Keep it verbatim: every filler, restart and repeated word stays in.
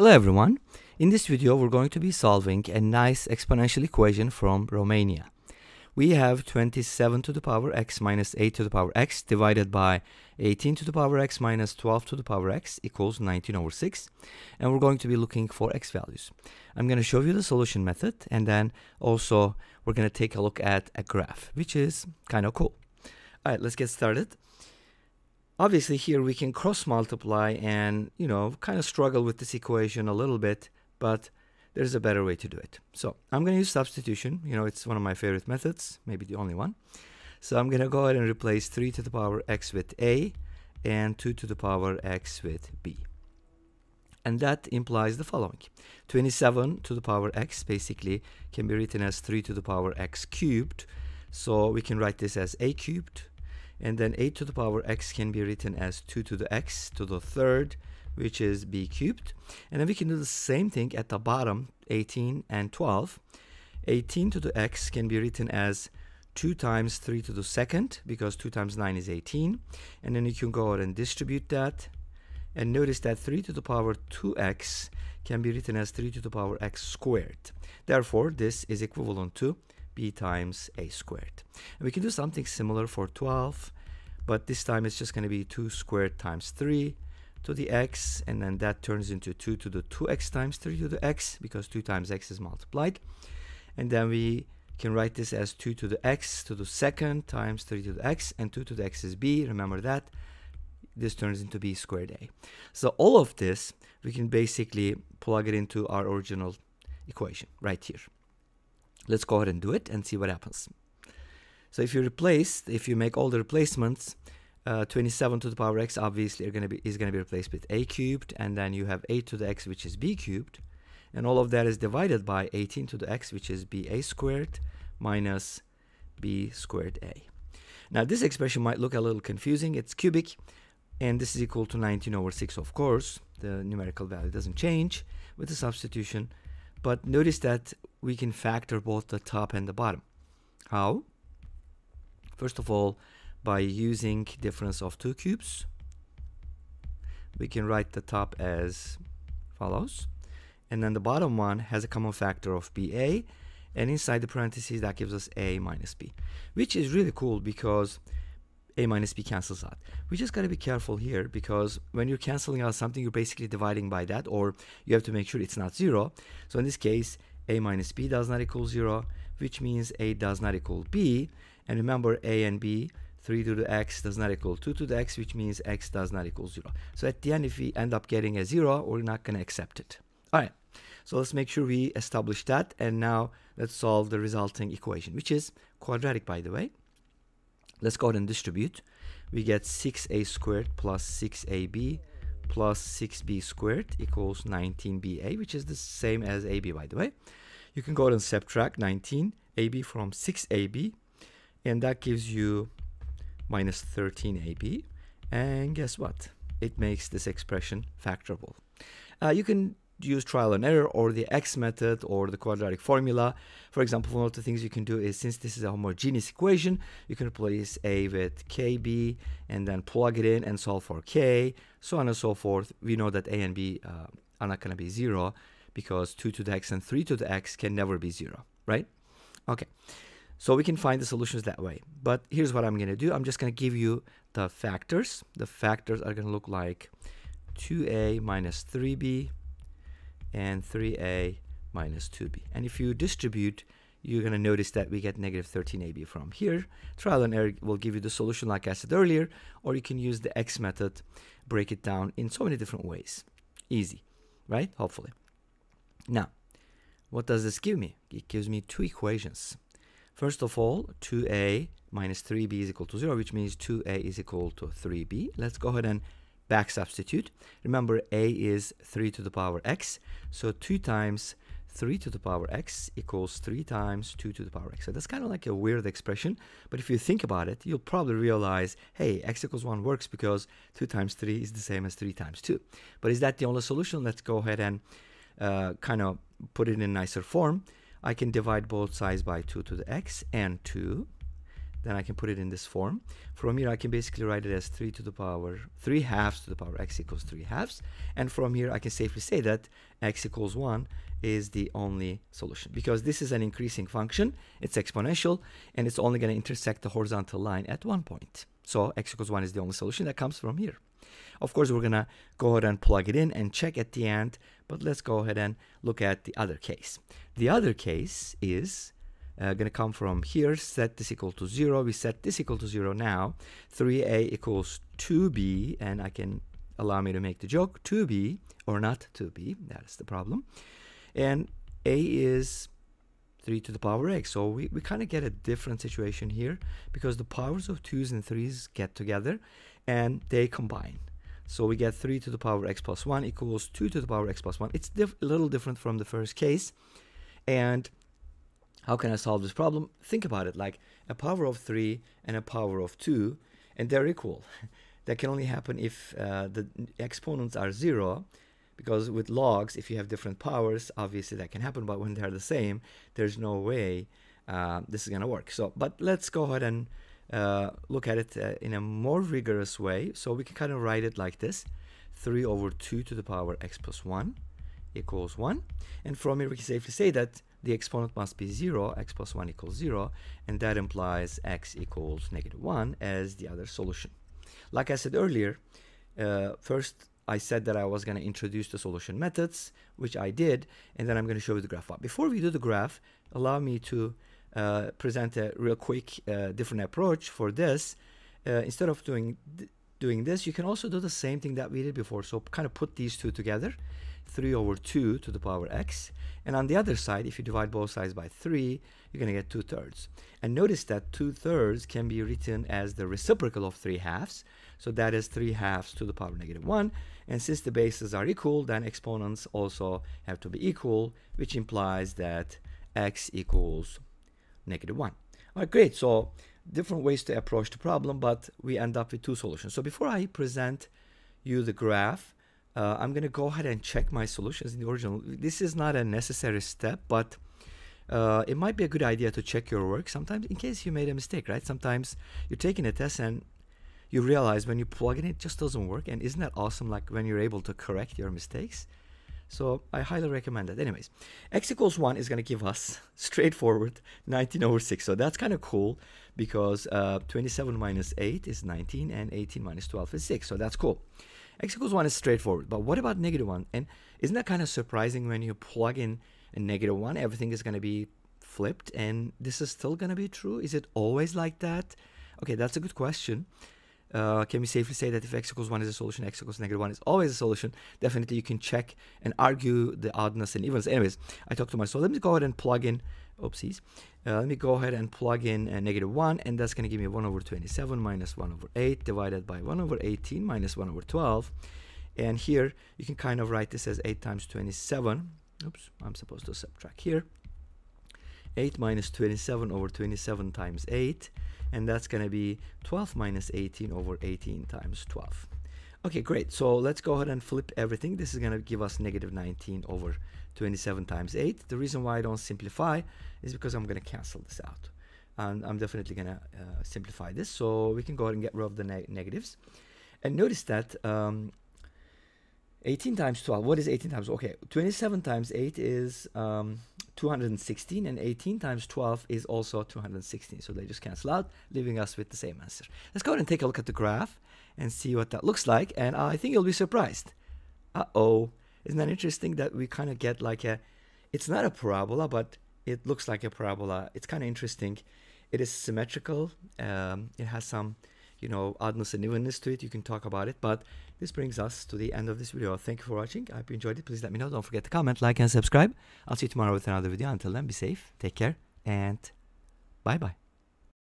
Hello everyone, in this video we're going to be solving a nice exponential equation from Romania. We have twenty-seven to the power x minus eight to the power x divided by eighteen to the power x minus twelve to the power x equals nineteen over six, and we're going to be looking for x values. I'm going to show you the solution method, and then also we're going to take a look at a graph, which is kind of cool. Alright, let's get started. Obviously here we can cross multiply and, you know, kind of struggle with this equation a little bit, but there's a better way to do it. So I'm going to use substitution. You know, it's one of my favorite methods, maybe the only one. So I'm going to go ahead and replace three to the power x with a and two to the power x with b. And that implies the following. twenty-seven to the power x basically can be written as three to the power x cubed. So we can write this as a cubed. And then eight to the power x can be written as two to the x to the third, which is b cubed. And then we can do the same thing at the bottom, eighteen and twelve. eighteen to the x can be written as two times three to the second, because two times nine is eighteen. And then you can go ahead and distribute that. And notice that three to the power two x can be written as three to the power x squared. Therefore, this is equivalent to b times a squared. And we can do something similar for twelve, but this time it's just going to be two squared times three to the x, and then that turns into two to the two x times three to the x, because two times x is multiplied. And then we can write this as two to the x to the second times three to the x, and two to the x is b, remember that. This turns into b squared a. So all of this, we can basically plug it into our original equation right here. Let's go ahead and do it and see what happens. So if you replace, if you make all the replacements, uh, twenty-seven to the power x obviously are gonna be, is going to be replaced with a cubed, and then you have eight to the x, which is b cubed, and all of that is divided by eighteen to the x, which is ba squared minus b squared a. Now this expression might look a little confusing. It's cubic, and this is equal to nineteen over six, of course. The numerical value doesn't change with the substitution, but notice that we can factor both the top and the bottom. How? First of all, by using difference of two cubes, we can write the top as follows. And then the bottom one has a common factor of b a, and inside the parentheses that gives us a minus b, which is really cool because a minus b cancels out. We just got to be careful here, because when you're canceling out something, you're basically dividing by that, or you have to make sure it's not zero. So in this case, a minus b does not equal zero, which means a does not equal b. And remember, a and b, three to the x does not equal two to the x, which means x does not equal zero. So at the end, if we end up getting a zero, we're not going to accept it. All right, so let's make sure we establish that. And now let's solve the resulting equation, which is quadratic, by the way. Let's go ahead and distribute. We get six a squared plus six a b plus six b squared equals nineteen b a, which is the same as a b, by the way. You can go ahead and subtract nineteen a b from six a b, and that gives you minus thirteen a b. And guess what? It makes this expression factorable. Uh, you can use trial and error, or the x method, or the quadratic formula. For example, one of the things you can do is, since this is a homogeneous equation, you can replace a with k b and then plug it in and solve for k, so on and so forth. We know that a and b uh, are not going to be zero, because two to the x and three to the x can never be zero, right? Okay, so we can find the solutions that way. But here's what I'm going to do. I'm just going to give you the factors. The factors are going to look like two a minus three b and three a minus two b. And if you distribute, you're going to notice that we get negative thirteen a b from here. Trial and error will give you the solution like I said earlier, or you can use the x method, break it down in so many different ways. Easy, right? Hopefully. Now, what does this give me? It gives me two equations. First of all, two a minus three b is equal to zero, which means two a is equal to three b. Let's go ahead and back substitute. Remember, a is three to the power x, so two times three to the power x equals three times two to the power x. So that's kind of like a weird expression, but if you think about it, you'll probably realize, hey, x equals one works because two times three is the same as three times two. But is that the only solution? Let's go ahead and uh, kind of put it in nicer form. I can divide both sides by two to the x and two, then I can put it in this form. From here I can basically write it as three to the power three halves to the power x equals three halves, and from here I can safely say that x equals one is the only solution, because this is an increasing function, it's exponential, and it's only going to intersect the horizontal line at one point. So x equals one is the only solution that comes from here. Of course, we're gonna go ahead and plug it in and check at the end, but let's go ahead and look at the other case. The other case is uh, gonna come from here. Set this equal to zero. We set this equal to zero now. three a equals two b, and I can allow me to make the joke, two b or not two b, that is the problem. And a is three to the power x, so we, we kind of get a different situation here, because the powers of twos and threes get together and they combine. So we get three to the power x plus one equals two to the power x plus one. It's diff a little different from the first case. And how can I solve this problem? Think about it like a power of three and a power of two, and they're equal. That can only happen if uh, the exponents are zero, because with logs, if you have different powers, obviously that can happen, but when they're the same, there's no way uh, this is gonna work. So, but let's go ahead and Uh, look at it uh, in a more rigorous way. So we can kind of write it like this: three over two to the power x plus one equals one, and from here we can safely say that the exponent must be zero, x plus one equals zero, and that implies x equals negative one as the other solution. Like I said earlier, uh, first I said that I was going to introduce the solution methods, which I did, and then I'm going to show you the graph. But before we do the graph, allow me to Uh, present a real quick uh, different approach for this. Uh, instead of doing th doing this, you can also do the same thing that we did before. So kind of put these two together, three over two to the power x. And on the other side, if you divide both sides by three, you're going to get two thirds. And notice that two thirds can be written as the reciprocal of three halves. So that is three halves to the power negative one. And since the bases are equal, then exponents also have to be equal, which implies that x equals negative one. All right, great. So different ways to approach the problem, but we end up with two solutions. So before I present you the graph, uh, I'm going to go ahead and check my solutions in the original. This is not a necessary step, but uh, it might be a good idea to check your work sometimes in case you made a mistake, right? Sometimes you're taking a test and you realize when you plug in, it just doesn't work. And isn't that awesome? Like when you're able to correct your mistakes. So I highly recommend that. Anyways, x equals one is going to give us straightforward nineteen over six. So that's kind of cool, because uh, twenty-seven minus eight is nineteen, and eighteen minus twelve is six. So that's cool. X equals one is straightforward. But what about negative one? And isn't that kind of surprising when you plug in a negative one? Everything is going to be flipped, and this is still going to be true. Is it always like that? Okay, that's a good question. Uh, can we safely say that if x equals one is a solution, x equals negative one is always a solution? Definitely you can check and argue the oddness and evenness. Anyways, I talked to myself. So let me go ahead and plug in, oopsies. Uh, let me go ahead and plug in a negative one, and that's going to give me one over twenty-seven minus one over eight divided by one over eighteen minus one over twelve. And here you can kind of write this as eight times twenty-seven. Oops, I'm supposed to subtract here. eight minus twenty-seven over twenty-seven times eight, and that's going to be twelve minus eighteen over eighteen times twelve. Okay, great. So let's go ahead and flip everything. This is going to give us negative nineteen over twenty-seven times eight. The reason why I don't simplify is because I'm going to cancel this out, and I'm definitely going to uh, simplify this, so we can go ahead and get rid of the ne negatives. And notice that um, eighteen times twelve, what is eighteen times? Okay, twenty-seven times eight is um, two hundred sixteen, and eighteen times twelve is also two hundred sixteen. So they just cancel out, leaving us with the same answer. Let's go ahead and take a look at the graph and see what that looks like. And uh, I think you'll be surprised. Uh-oh. Isn't that interesting that we kind of get like a, it's not a parabola, but it looks like a parabola. It's kind of interesting. It is symmetrical. Um, it has some, you know, oddness and evenness to it. You can talk about it, but this brings us to the end of this video. Thank you for watching. I hope you enjoyed it. Please let me know. Don't forget to comment, like, and subscribe. I'll see you tomorrow with another video. Until then, be safe, take care, and bye-bye.